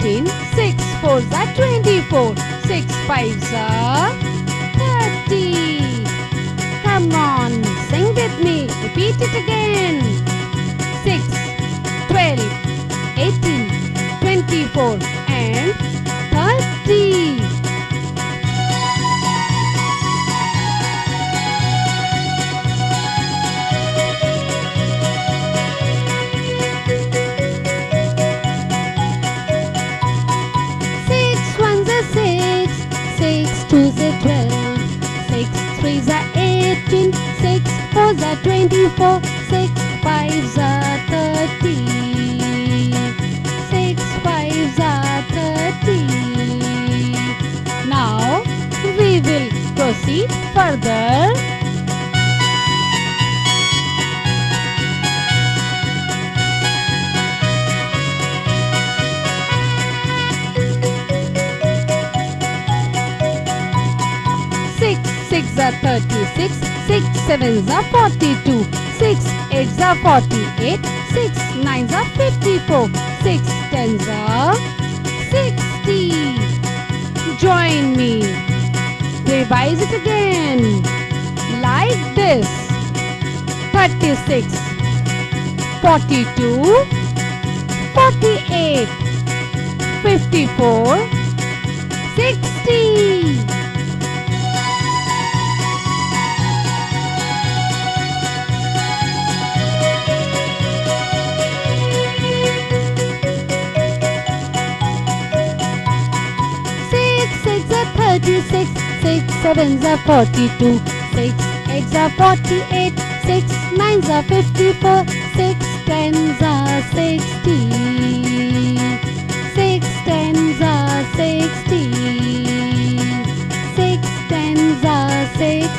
15. 6 fours are 24. 6 fives are 30. Come on, sing with me. Repeat it again. 6, 12, 18, 24 and 30. Are 24, 6 fives are 30, 6 fives are 30. Now we will proceed further. Six are 36, 6 sevens are 42, 6 8s are 48, 6 9s are 54, 6 10s are 60. Join me. Revise it again. Like this. 36, 42, 48, 54, 60. Sevens are 42, 6 8s are 48, 6 9s are 54, 6 10s are 60, 6 10s are 60, 6 10s are 60.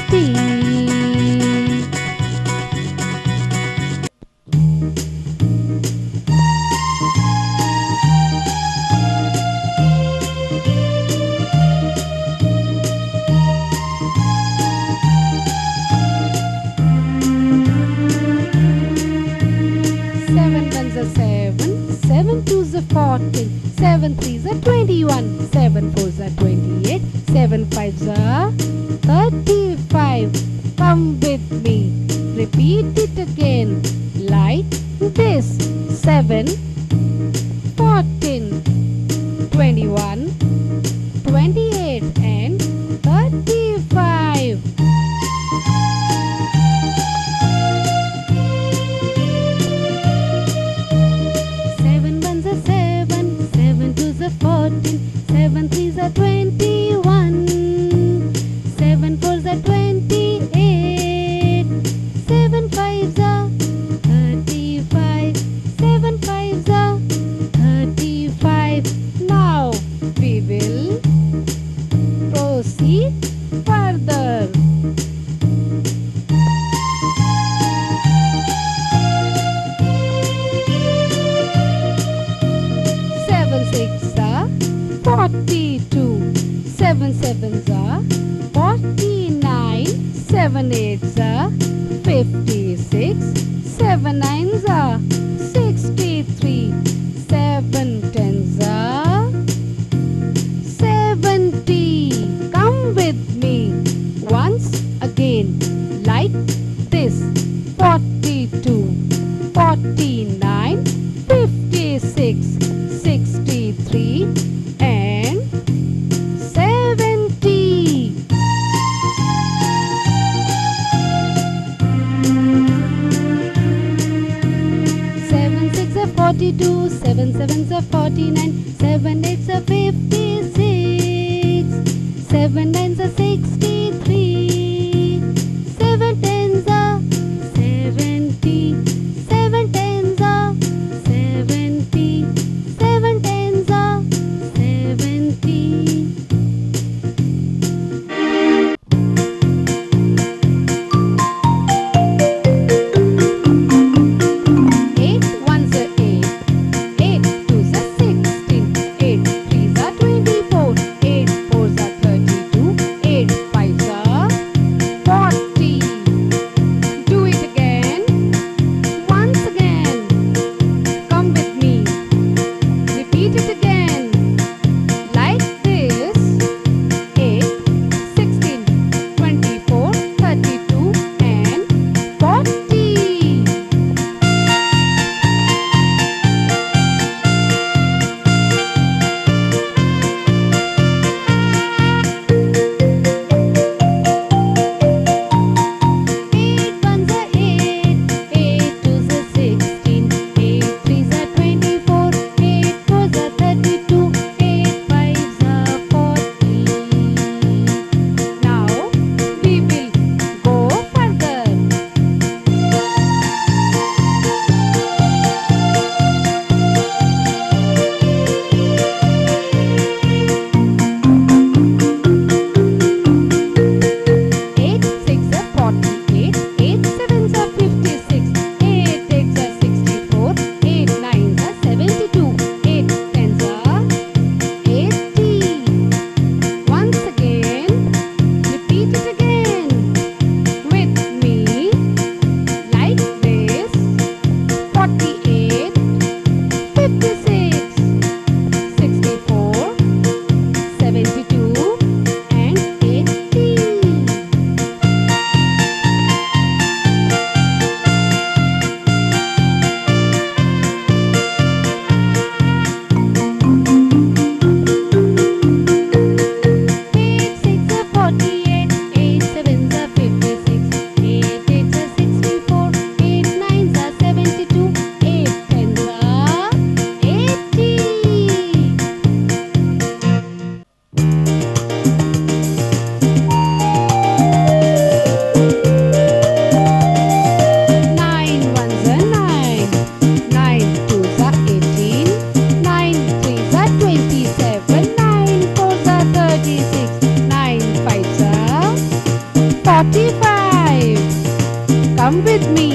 along with me.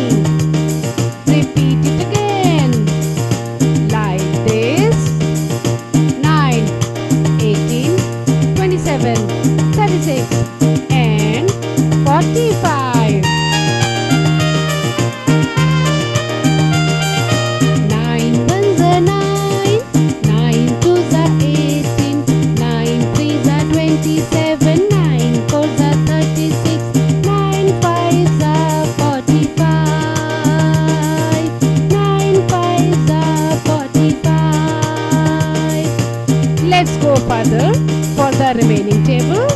Repeat it again. Like this. 9, 18, 27, 36 and 45. 9 ones are 9. 9 twos are 18. 9 threes are 27. 9 fours are 36. Let's go further for the remaining table.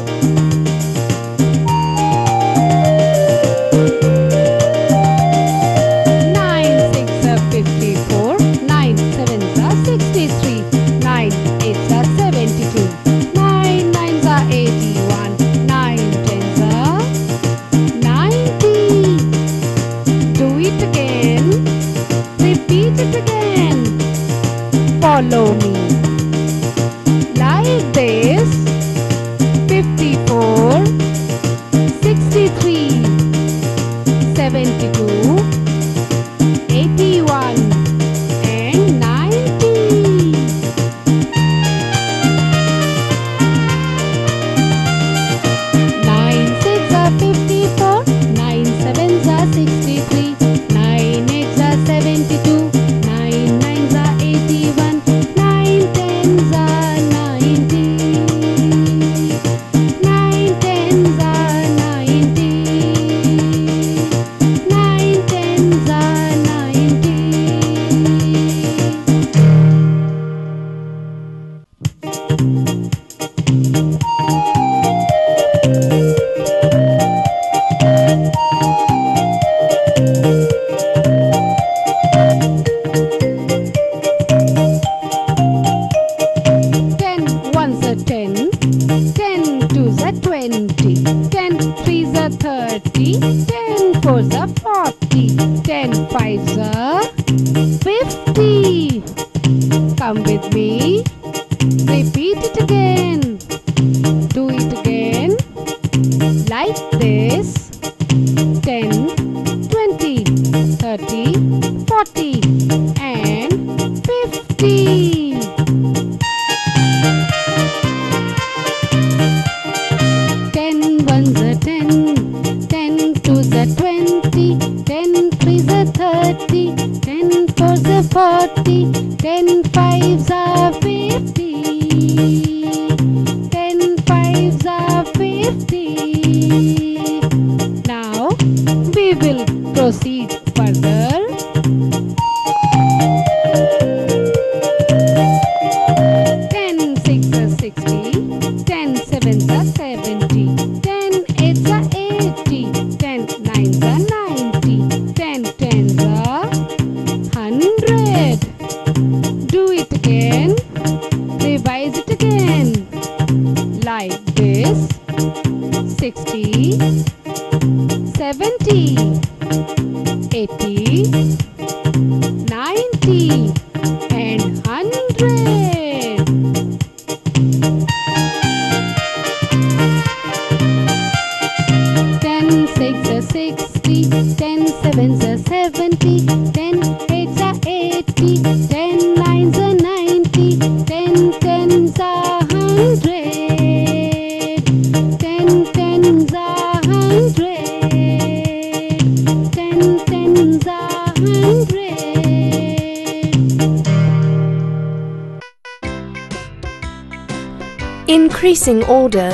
Increasing order.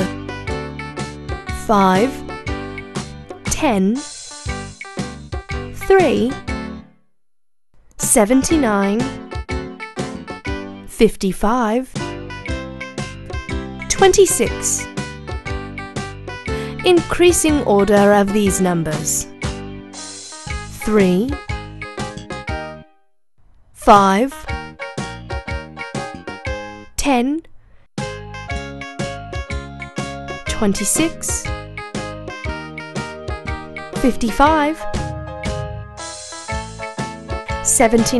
5, 10, 3, 79, 55, 26. Increasing order of these numbers. 3, 5, 10. 26, 55, 79.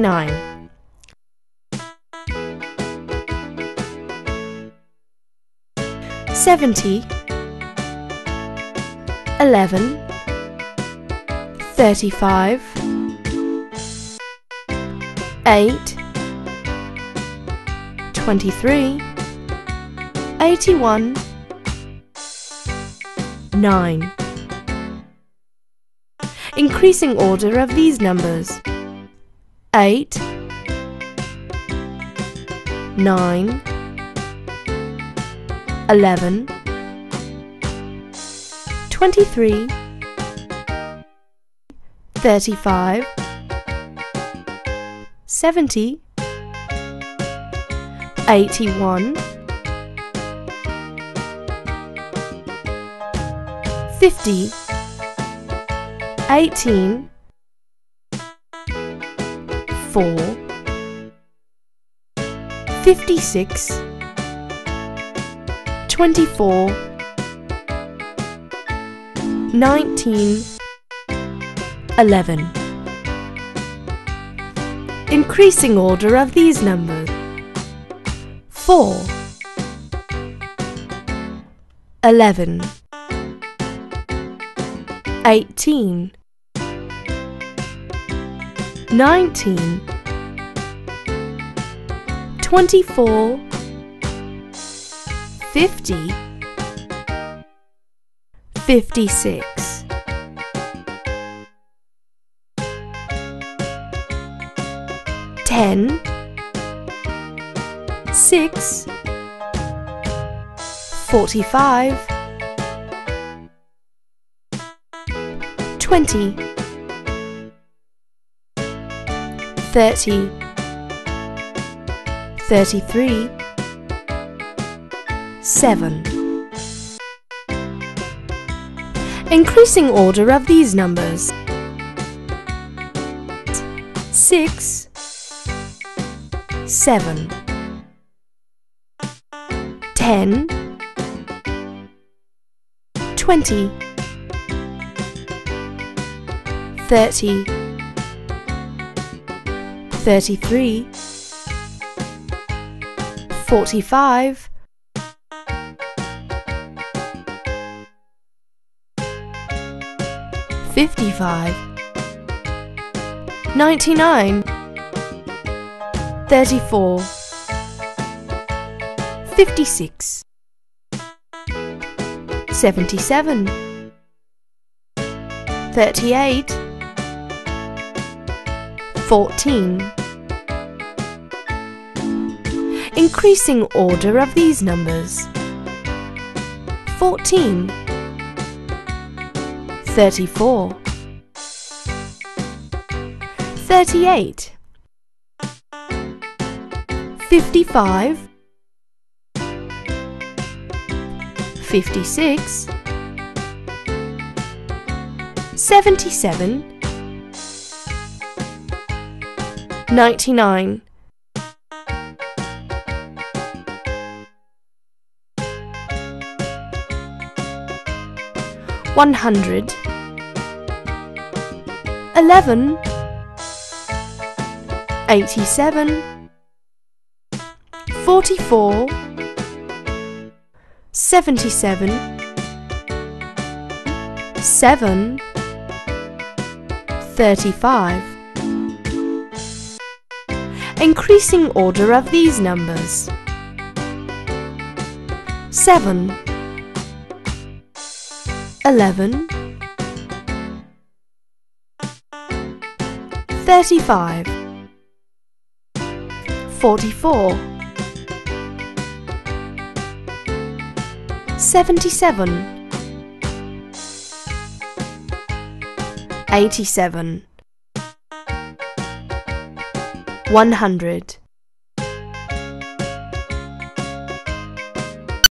Seventy, 11, 35, 8, 23, 81, 9. Increasing order of these numbers: 8, 9, 11, 23, 35, 70, 81, 50, 18, 4, 56, 24, 19, 11. Increasing order of these numbers: 4, 11, 18, 19, 24, 50, 56. Ten, 6, 45, 20, 30, 33, 7. Increasing order of these numbers: 6, 7, 10, 20, 30, 33, 45, 55, 99, 34, 56, 77, 38, 14. Increasing order of these numbers: 14, 34, 38, 55, 56, 77, 99, 100, 11, 87, 44, 77, 7, 35. Increasing order of these numbers: 7, 11, 35, 44, 77, 87, 100.